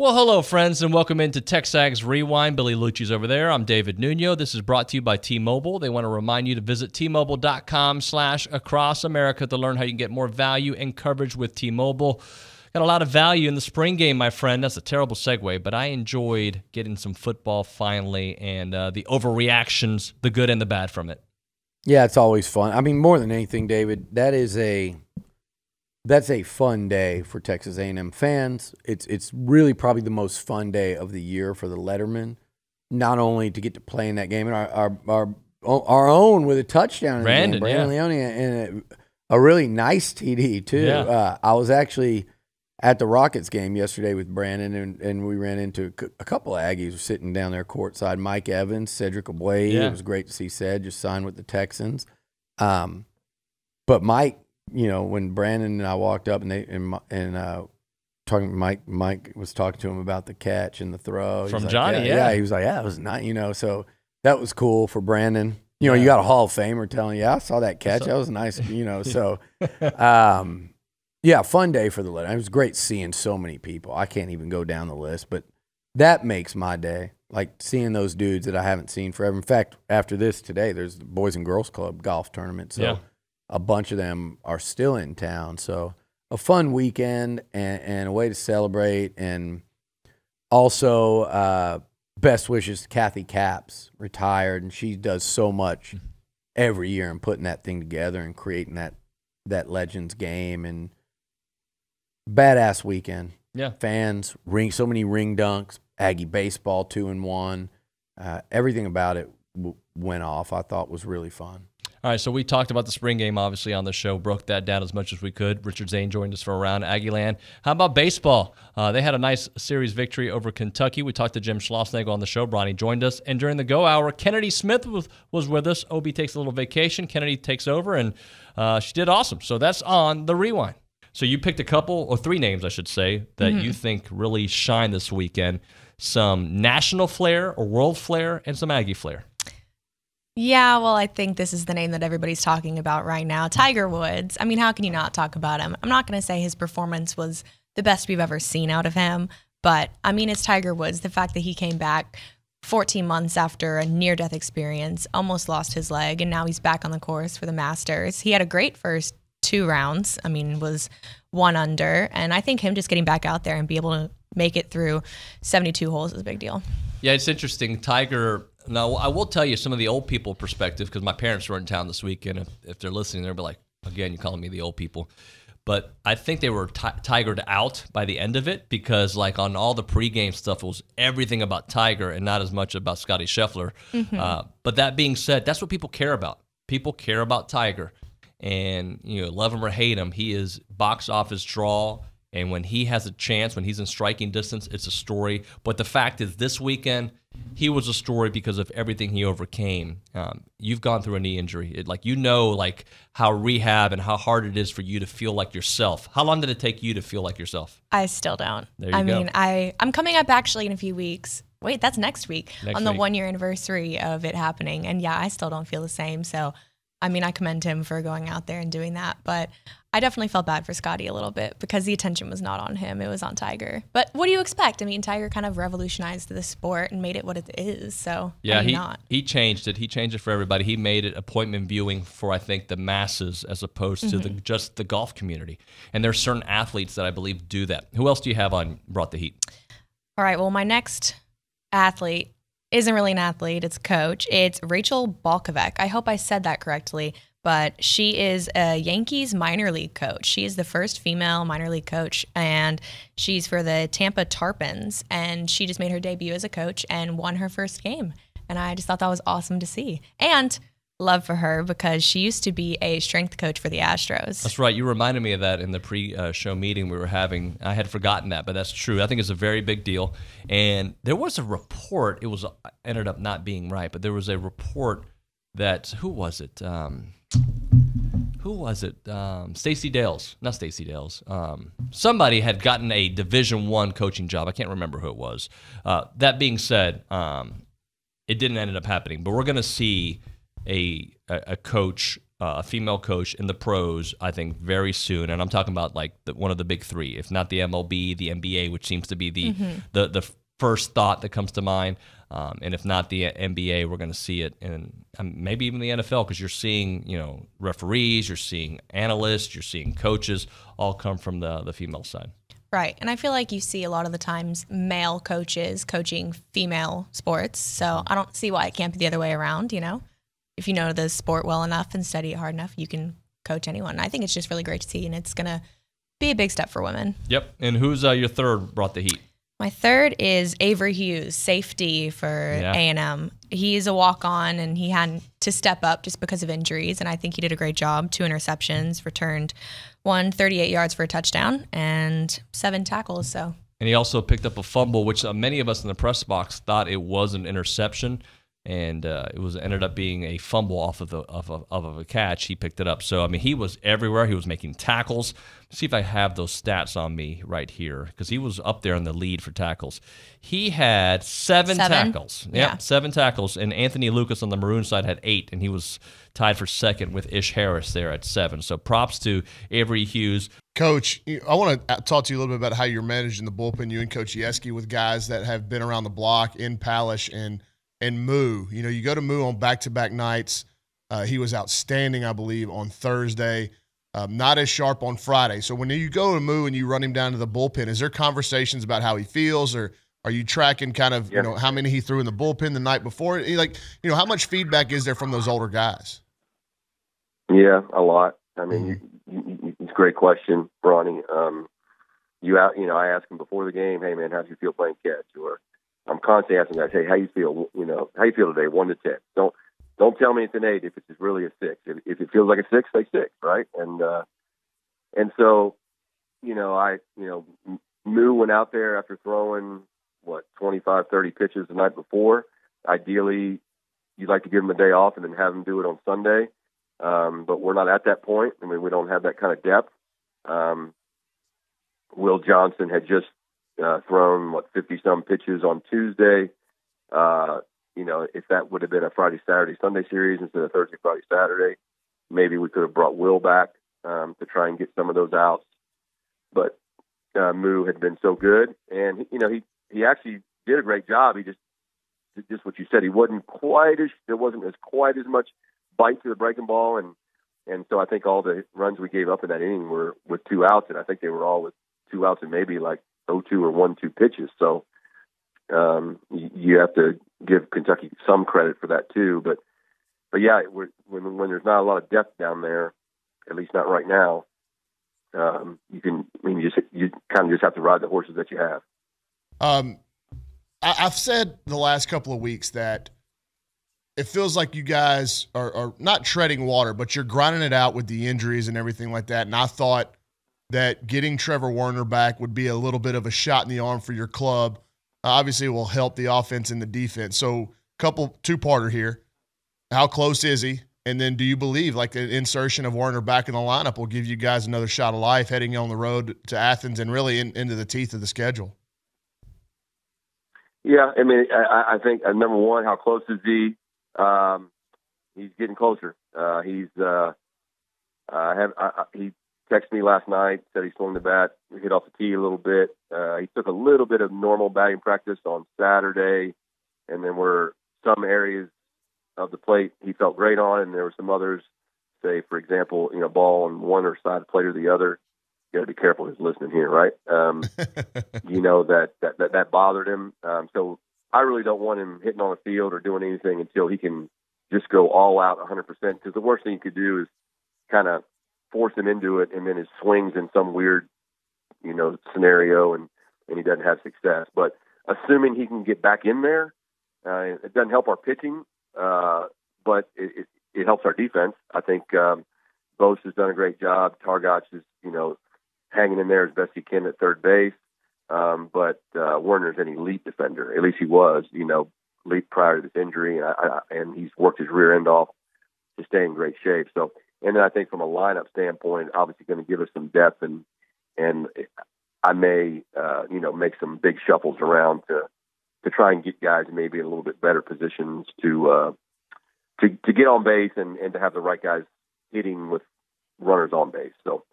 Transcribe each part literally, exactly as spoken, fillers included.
Well, hello, friends, and welcome into TexAgs Rewind. Billy Lucci's over there. I'm David Nuño. This is brought to you by T-Mobile. They want to remind you to visit T-Mobile.com slash across America to learn how you can get more value and coverage with T-Mobile. Got a lot of value in the spring game, my friend. That's a terrible segue, but I enjoyed getting some football finally and uh, the overreactions, the good and the bad from it. Yeah, it's always fun. I mean, more than anything, David, that is a... That's a fun day for Texas A and M fans. It's it's really probably the most fun day of the year for the Lettermen, not only to get to play in that game, and our our our, our own with a touchdown in Brandon, the game, Brandon yeah. Leone, and a, a really nice T D, too. Yeah. Uh, I was actually at the Rockets game yesterday with Brandon, and, and we ran into a couple of Aggies sitting down there courtside. Mike Evans, Cedric Ablade. Yeah. It was great to see Ced just sign with the Texans. Um, but Mike, you know, when Brandon and I walked up and they and and uh, talking, Mike Mike was talking to him about the catch and the throw from Johnny. Like, yeah, yeah. yeah, he was like, yeah, it was not, you know. So that was cool for Brandon. You know, yeah. you got a Hall of Famer telling you, I saw that catch. So, that was nice, you know. So, um, yeah, fun day for the letter. It was great seeing so many people. I can't even go down the list, but that makes my day. Like seeing those dudes that I haven't seen forever. In fact, after this today, there's the Boys and Girls Club golf tournament. So. Yeah. A bunch of them are still in town, so a fun weekend and, and a way to celebrate. And also, uh, best wishes to Kathy Capps, retired, and she does so much every year in putting that thing together and creating that that Legends game and badass weekend. Yeah, fans ring so many ring dunks, Aggie baseball two and one, uh, everything about it w went off. I thought was really fun. All right, so we talked about the spring game, obviously, on the show. Broke that down as much as we could. Richard Zane joined us for a round. Aggieland. How about baseball? Uh, they had a nice series victory over Kentucky. We talked to Jim Schlossnagle on the show. Bronny joined us. And during the go hour, Kennedy Smith was, was with us. Obi takes a little vacation. Kennedy takes over, and uh, she did awesome. So that's on the Rewind. So you picked a couple, or three names, I should say, that mm-hmm. you think really shine this weekend. Some national flair or world flair and some Aggie flair. Yeah, well, I think this is the name that everybody's talking about right now. Tiger Woods. I mean, how can you not talk about him? I'm not going to say his performance was the best we've ever seen out of him, but, I mean, it's Tiger Woods. The fact that he came back fourteen months after a near-death experience, almost lost his leg, and now he's back on the course for the Masters. He had a great first two rounds. I mean, was one under, and I think him just getting back out there and be able to make it through seventy-two holes is a big deal. Yeah, it's interesting. Tiger... Now, I will tell you some of the old people perspective, because my parents were in town this weekend. If, if they're listening, they'll be like, again, you're calling me the old people. But I think they were tigered out by the end of it, because like on all the pregame stuff, it was everything about Tiger and not as much about Scotty Scheffler. Mm-hmm. uh, but that being said, that's what people care about. People care about Tiger. And, you know, love him or hate him, he is box office draw. And when he has a chance, when he's in striking distance, it's a story. But the fact is, this weekend, he was a story because of everything he overcame. Um, you've gone through a knee injury. It, like, you know, like, how rehab and how hard it is for you to feel like yourself. How long did it take you to feel like yourself? I still don't. There you I go. mean, I, I'm coming up, actually, in a few weeks. Wait, that's next week. Next on the one-year anniversary of it happening. And, yeah, I still don't feel the same. So, I mean, I commend him for going out there and doing that. But I definitely felt bad for Scotty a little bit, because the attention was not on him. It was on Tiger. But what do you expect? I mean, Tiger kind of revolutionized the sport and made it what it is. So yeah, he, not? he changed it. He changed it for everybody. He made it appointment viewing for, I think, the masses as opposed mm-hmm. to the, just the golf community. And there are certain athletes that I believe do that. Who else do you have on Brought the Heat? All right, well, my next athlete isn't really an athlete. It's a coach. It's Rachel Balkovec. I hope I said that correctly. But she is a Yankees minor league coach. She is the first female minor league coach, and she's for the Tampa Tarpons. And she just made her debut as a coach and won her first game. And I just thought that was awesome to see. And love for her, because she used to be a strength coach for the Astros. That's right. You reminded me of that in the pre-show meeting we were having. I had forgotten that, but that's true. I think it's a very big deal. And there was a report. It was ended up not being right, but there was a report that, who was it? Um, Who was it? Um, Stacy Dales, not Stacy Dales. Um, somebody had gotten a Division One coaching job. I can't remember who it was. Uh, that being said, um, it didn't end up happening. But we're going to see a, a a coach uh, a female coach in the pros, I think, very soon. And I'm talking about like the, one of the big three, if not the M L B, the N B A, which seems to be the mm-hmm. the, the first thought that comes to mind. Um, and if not the N B A, we're going to see it in um, maybe even the N F L, because you're seeing, you know, referees, you're seeing analysts, you're seeing coaches all come from the, the female side. Right. And I feel like you see a lot of the times male coaches coaching female sports. So I don't see why it can't be the other way around. You know, if you know the sport well enough and study it hard enough, you can coach anyone. And I think it's just really great to see. And it's going to be a big step for women. Yep. And who's uh, your third brought the heat? My third is Avery Hughes, safety for A and M. Yeah. He is a walk-on, and he had to step up just because of injuries, and I think he did a great job. Two interceptions, returned one, thirty-eight yards for a touchdown, and seven tackles. So, and he also picked up a fumble, which uh, many of us in the press box thought it was an interception, and uh, it was ended up being a fumble off of, the, off of, off of a catch. He picked it up. So, I mean, he was everywhere. He was making tackles. See if I have those stats on me right here, because he was up there in the lead for tackles. He had seven, seven? tackles. Yep, yeah, seven tackles. And Anthony Lucas on the maroon side had eight, and he was tied for second with Ish Harris there at seven. So props to Avery Hughes. Coach, I want to talk to you a little bit about how you're managing the bullpen, you and Coach Yeske, with guys that have been around the block in Palish and, and Moo. You know, you go to Moo on back-to-back nights. Uh, he was outstanding, I believe, on Thursday. Um, not as sharp on Friday. So when you go to Moo and you run him down to the bullpen, is there conversations about how he feels, or are you tracking kind of, yeah. you know, how many he threw in the bullpen the night before? Like, you know, how much feedback is there from those older guys? Yeah, a lot. I mean, you, you, it's a great question, Bronny. Um, you out, you know, I ask him before the game, hey, man, how do you feel playing catch? Or I'm constantly asking guys, hey, how you feel, you know, how you feel today, one to ten. Don't, Don't tell me it's an eight if it's really a six. If, if it feels like a six, say six, right? And uh, and so, you know, I, you know, Moo went out there after throwing, what, twenty-five, thirty pitches the night before. Ideally, you'd like to give him a day off and then have him do it on Sunday. Um, but we're not at that point. I mean, we don't have that kind of depth. Um, Will Johnson had just uh, thrown, what, fifty-some pitches on Tuesday. Uh You know, if that would have been a Friday, Saturday, Sunday series instead of Thursday, Friday, Saturday, maybe we could have brought Will back um, to try and get some of those outs. But uh, Moo had been so good, and you know, he he actually did a great job. He just just what you said. He wasn't quite as there wasn't as quite as much bite to the breaking ball, and and so I think all the runs we gave up in that inning were with two outs, and I think they were all with two outs and maybe like oh two or one two pitches. So. Um, you have to give Kentucky some credit for that too, but but yeah, we're, when when there's not a lot of depth down there, at least not right now, um, you can I mean you just you kind of just have to ride the horses that you have. Um, I, I've said the last couple of weeks that it feels like you guys are, are not treading water, but you're grinding it out with the injuries and everything like that. And I thought that getting Trevor Werner back would be a little bit of a shot in the arm for your club. Obviously, it will help the offense and the defense. So, couple two-parter here. How close is he? And then, do you believe like the insertion of Werner back in the lineup will give you guys another shot of life heading on the road to Athens and really in, into the teeth of the schedule? Yeah, I mean, I, I think uh, number one, how close is he? Um, he's getting closer. Uh, he's. Uh, I have. I, I, he texted me last night, said he swung the bat, hit off the tee a little bit. Uh, he took a little bit of normal batting practice on Saturday, and then were some areas of the plate he felt great on, and there were some others, say, for example, you know, ball on one or side of the plate or the other. You got to be careful who's listening here, right? Um, you know, that, that, that, that bothered him. Um, so I really don't want him hitting on the field or doing anything until he can just go all out one hundred percent, because the worst thing you could do is kind of force him into it, and then his swings in some weird, you know, scenario, and, and he doesn't have success. But assuming he can get back in there, uh, it doesn't help our pitching, uh, but it, it, it helps our defense. I think um, Bose has done a great job. Targots is, you know, hanging in there as best he can at third base. Um, but uh, Werner's an elite defender. At least he was, you know, elite prior to this injury, and, I, I, and he's worked his rear end off to stay in great shape. So. And then I think from a lineup standpoint, obviously going to give us some depth, and and I may uh, you know make some big shuffles around to to try and get guys maybe in a little bit better positions to uh, to to get on base and, and to have the right guys hitting with runners on base. So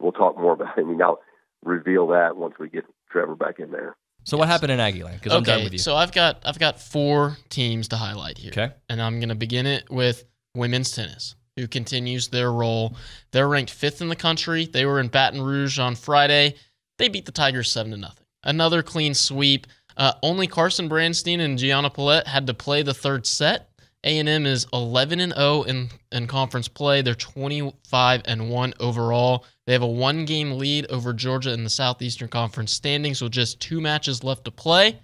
we'll talk more about it. We now reveal that once we get Trevor back in there. So yes. What happened in Aggieland? Because okay, I'm done with you. So I've got I've got four teams to highlight here. Okay. And I'm going to begin it with women's tennis, who continues their role. They're ranked fifth in the country. They were in Baton Rouge on Friday. They beat the Tigers seven to nothing. Another clean sweep. Uh, only Carson Brandstein and Gianna Paulette had to play the third set. A and M is eleven and oh in, in conference play. They're twenty-five and one overall. They have a one-game lead over Georgia in the Southeastern Conference standings, with just two matches left to play.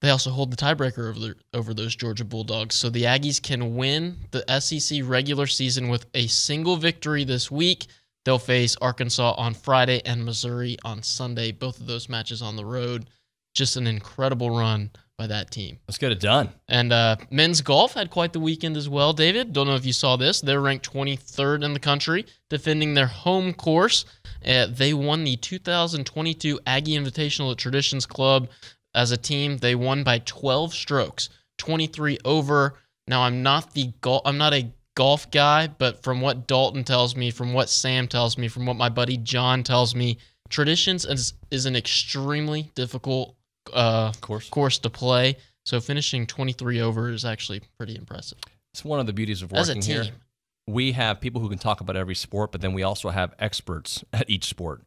They also hold the tiebreaker over, the, over those Georgia Bulldogs, so the Aggies can win the S E C regular season with a single victory this week. They'll face Arkansas on Friday and Missouri on Sunday, both of those matches on the road. Just an incredible run by that team. Let's get it done. And uh, men's golf had quite the weekend as well, David. Don't know if you saw this. They're ranked twenty-third in the country, defending their home course. Uh, they won the two thousand twenty-two Aggie Invitational at Traditions Club. As a team, they won by twelve strokes, twenty-three over. Now, I'm not the gol- I'm not a golf guy, but from what Dalton tells me, from what Sam tells me, from what my buddy John tells me, Traditions is, is an extremely difficult uh, course. course to play. So finishing twenty-three over is actually pretty impressive. It's one of the beauties of working As a team. Here. We have people who can talk about every sport, but then we also have experts at each sport.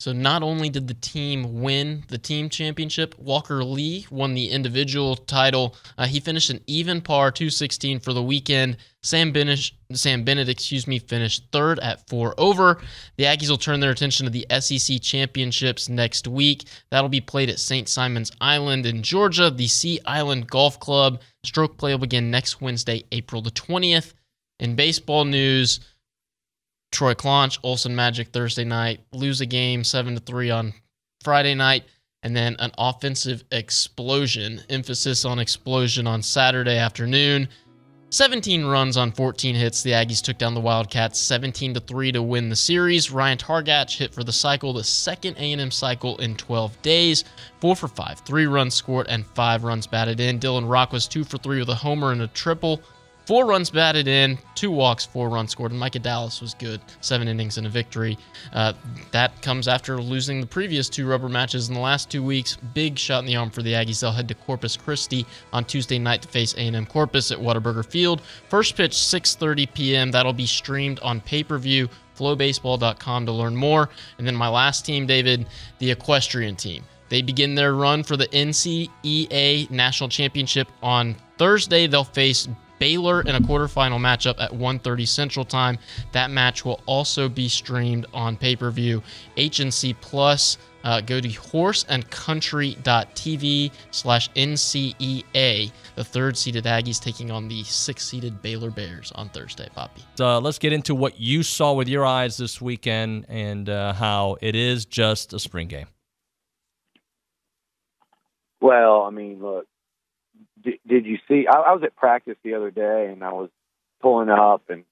So not only did the team win the team championship, Walker Lee won the individual title. Uh, he finished an even par two sixteen for the weekend. Sam Bennett, Sam Bennett, excuse me, finished third at four over. The Aggies will turn their attention to the S E C championships next week. That'll be played at Saint Simons Island in Georgia, the Sea Island Golf Club. Stroke play will begin next Wednesday, April the twentieth. In baseball news, Troy Claunch, Olsen Magic Thursday night, lose a game seven to three on Friday night, and then an offensive explosion, emphasis on explosion, on Saturday afternoon. seventeen runs on fourteen hits. The Aggies took down the Wildcats seventeen to three to win the series. Ryan Targots hit for the cycle, the second A and M cycle in twelve days. Four for five, three runs scored, and five runs batted in. Dylan Rock was two for three with a homer and a triple. Four runs batted in, two walks, four runs scored, and Micah Dallas was good. Seven innings and a victory. Uh, that comes after losing the previous two rubber matches in the last two weeks. Big shot in the arm for the Aggies. They'll head to Corpus Christi on Tuesday night to face A and M Corpus at Whataburger Field. First pitch, six thirty p m That'll be streamed on pay-per-view, flow baseball dot com to learn more. And then my last team, David, the equestrian team. They begin their run for the N C E A National Championship on Thursday. They'll face Baylor in a quarterfinal matchup at one thirty Central Time. That match will also be streamed on pay-per-view. H N C Plus, uh, go to horse and country dot t v slash N C E A. The third-seeded Aggies taking on the sixth-seeded Baylor Bears on Thursday, Poppy. Uh, let's get into what you saw with your eyes this weekend and uh, how it is just a spring game. Well, I mean, look. Did, did you see? I, I was at practice the other day, and I was pulling up, and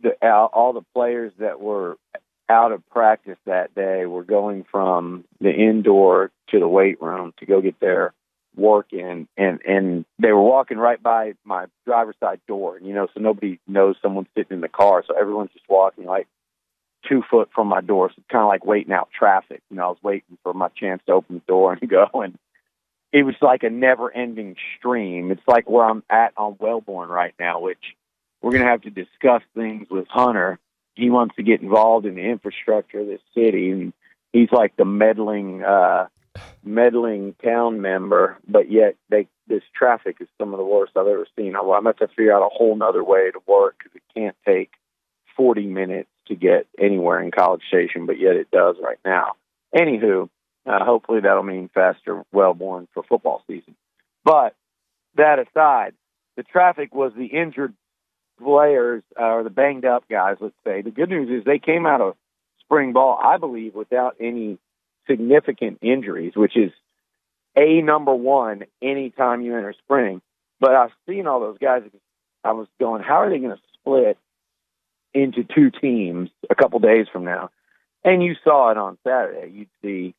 the, all the players that were out of practice that day were going from the indoor to the weight room to go get their work in, and and they were walking right by my driver's side door, and you know, so nobody knows someone's sitting in the car, so everyone's just walking like two foot from my door, so kind of like waiting out traffic. You know, I was waiting for my chance to open the door and go and. It was like a never-ending stream. It's like where I'm at on Wellborn right now, which we're going to have to discuss things with Hunter. He wants to get involved in the infrastructure of this city, and he's like the meddling uh, meddling town member, but yet they, this traffic is some of the worst I've ever seen. I'm going to have to figure out a whole other way to work because it can't take forty minutes to get anywhere in College Station, but yet it does right now. Anywho, Uh, hopefully that'll mean faster Wellborn for football season. But that aside, the traffic was the injured players uh, or the banged-up guys, let's say. The good news is they came out of spring ball, I believe, without any significant injuries, which is a number one anytime you enter spring. But I've seen all those guys. I was going, how are they going to split into two teams a couple days from now? And you saw it on Saturday. You'd see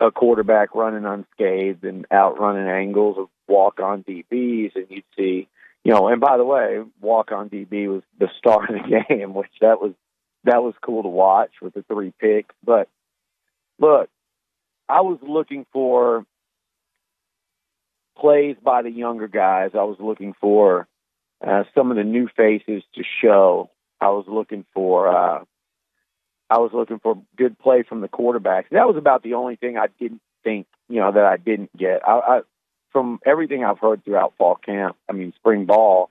a quarterback running unscathed and outrunning angles of walk-on D Bs, and you'd see, you know, and by the way, walk-on D B was the star of the game, which that was that was cool to watch with the three picks. But look, I was looking for plays by the younger guys. I was looking for uh, some of the new faces to show. I was looking for uh, I was looking for good play from the quarterbacks. That was about the only thing I didn't think, you know, that I didn't get. I, I from everything I've heard throughout fall camp, I mean spring ball,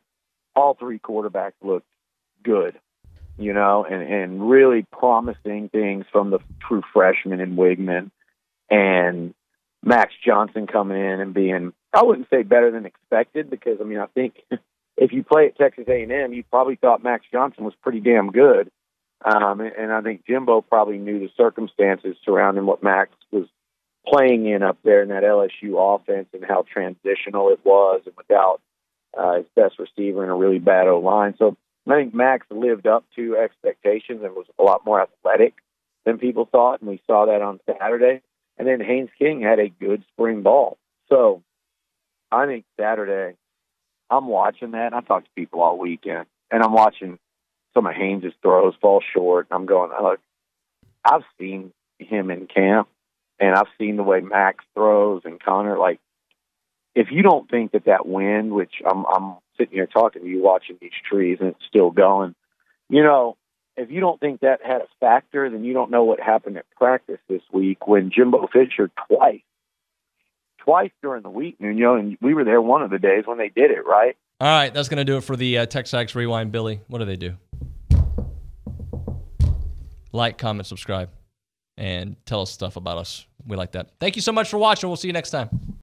all three quarterbacks looked good, you know, and, and really promising things from the true freshman in Wigman and Max Johnson coming in and being, I wouldn't say better than expected, because I mean I think if you play at Texas A and M, you probably thought Max Johnson was pretty damn good. Um, and I think Jimbo probably knew the circumstances surrounding what Max was playing in up there in that L S U offense and how transitional it was, and without uh, his best receiver and a really bad O-line. So I think Max lived up to expectations and was a lot more athletic than people thought, and we saw that on Saturday. And then Haynes King had a good spring ball. So I think Saturday, I'm watching that, and I talk to people all weekend, and I'm watching some of Haynes' throws fall short, and I'm going, look, I've seen him in camp, and I've seen the way Max throws and Connor. Like, if you don't think that that wind, which I'm, I'm sitting here talking to you watching these trees and it's still going, you know, if you don't think that had a factor, then you don't know what happened at practice this week when Jimbo Fisher twice, twice during the week, you know, and we were there one of the days when they did it, right? All right, that's going to do it for the uh, TexAgs Rewind. Billy, what do they do? Like, comment, subscribe, and tell us stuff about us. We like that. Thank you so much for watching. We'll see you next time.